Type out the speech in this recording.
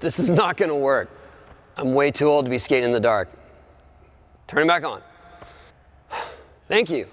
This is not gonna work. I'm way too old to be skating in the dark. Turn it back on. Thank you.